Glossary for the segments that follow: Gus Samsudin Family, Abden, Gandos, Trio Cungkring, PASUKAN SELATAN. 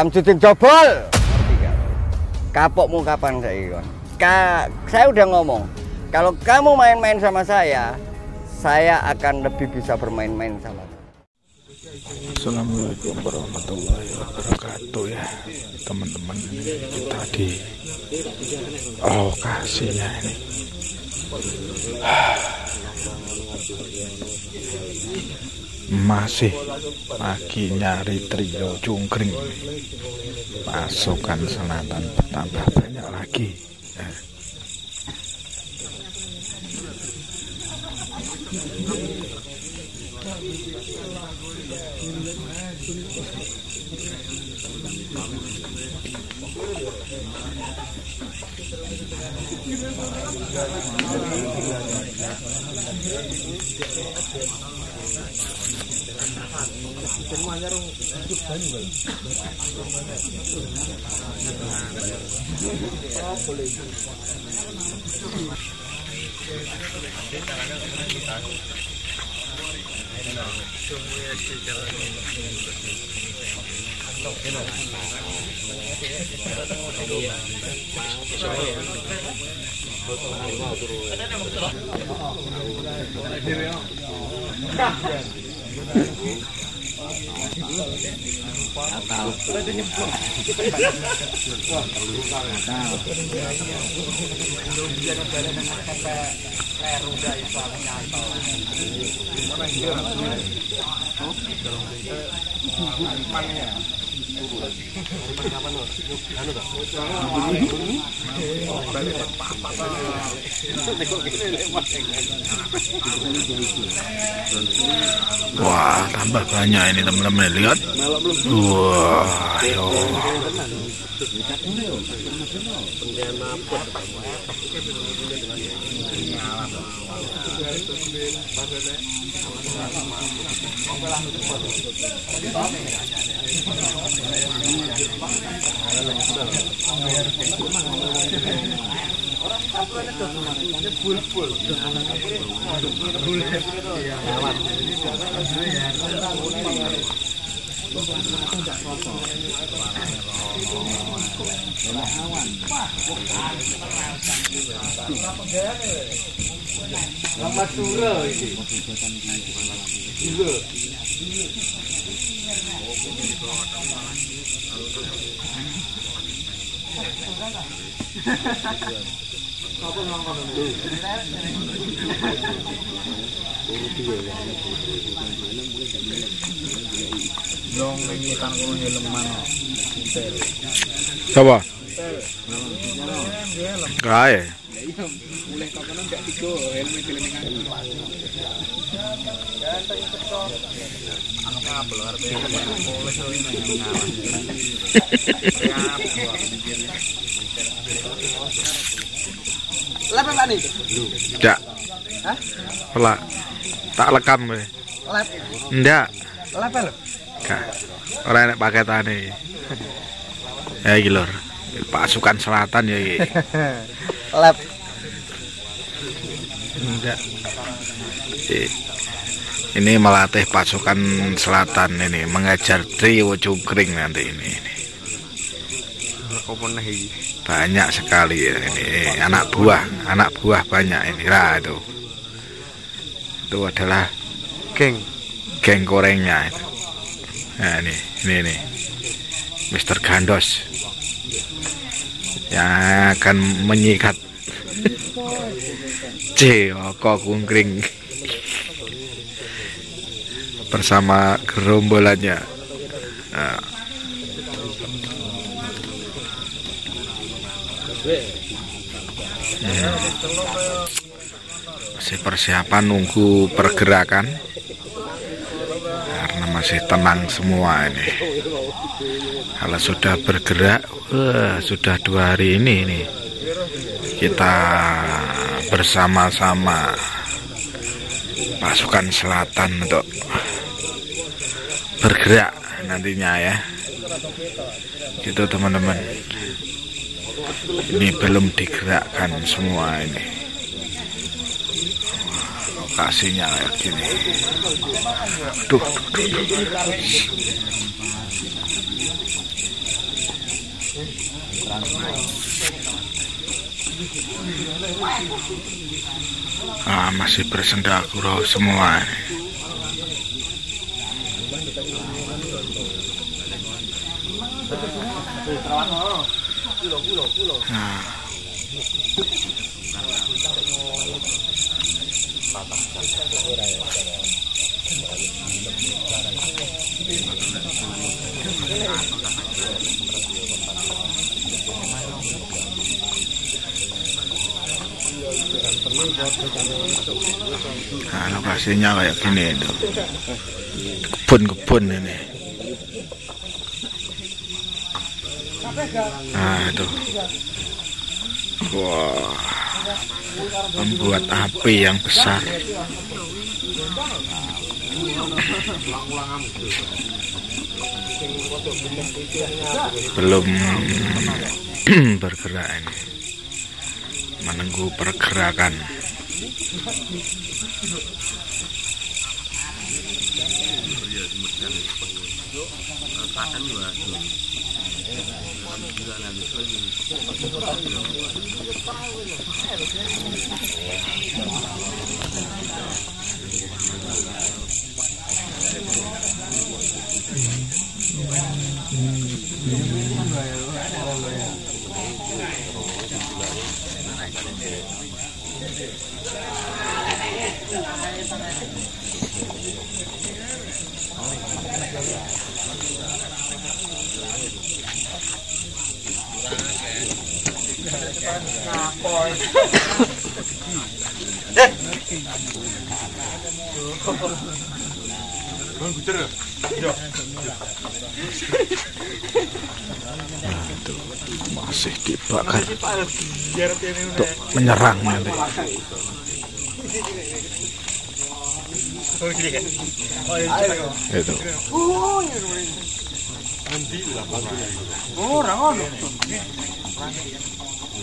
Samsudin jobol. Kapokmu kapan saya? Saya udah ngomong, kalau kamu main-main sama saya akan lebih bisa bermain-main sama kamu. Assalamualaikum warahmatullahi wabarakatuh ya teman-teman, kita di lokasinya ini. Masih lagi nyari trio cungkring, pasukan selatan bertambah banyak lagi. Wah, tambah banyak ini teman-teman, lihat. Wah, ayo. Siapa? Kae. Enggak. Hah? Pelak. Tak lekam kowe. Lep. Enggak. Lep lho. Enggak. Ora enak paketane. Ya iki lho. Pasukan selatan ya iki. Lep. Enggak. Ini melatih pasukan selatan ini, mengajar trio cungkring nanti ini. Banyak sekali ini anak buah banyak ini lah. Itu adalah geng korengnya itu. Nah, ini Mister Gandos yang akan menyikat Trio Cungkring bersama gerombolannya. Nah. Masih persiapan nunggu pergerakan karena masih tenang semua ini. Kalau sudah bergerak, sudah 2 hari ini nih kita bersama-sama pasukan selatan untuk bergerak nantinya ya. Gitu teman-teman. Ini belum digerakkan semua ini. Lokasinya kayak gini. Aduh. Masih bersenda gurau semua. Nah, lokasinya kayak gini itu kebun-kebun ini. Nah itu, wah, membuat api yang besar. Belum bergerak ini, menunggu pergerakan. Masih dibakar untuk menyerang nanti. Itu.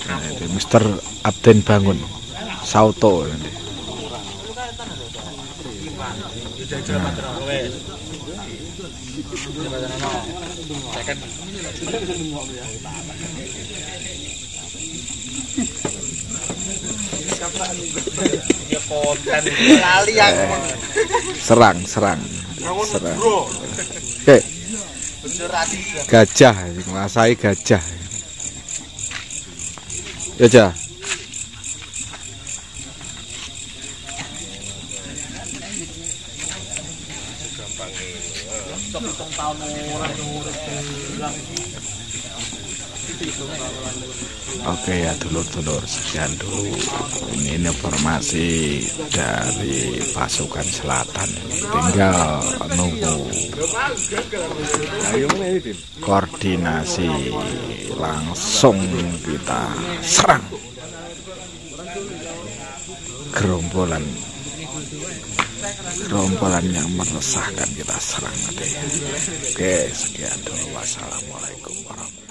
Nah, itu Mister Abden bangun sauto nanti. Serang. Oke. Gajah, menguasai gajah. Gajah. Oke ya dulur-dulur, sekian dulu ini informasi dari pasukan selatan. Tinggal nunggu koordinasi, langsung kita serang gerombolan yang meresahkan, kita serang nanti. Oke, sekian dulu, wassalamualaikum warahmatullahi wabarakatuh.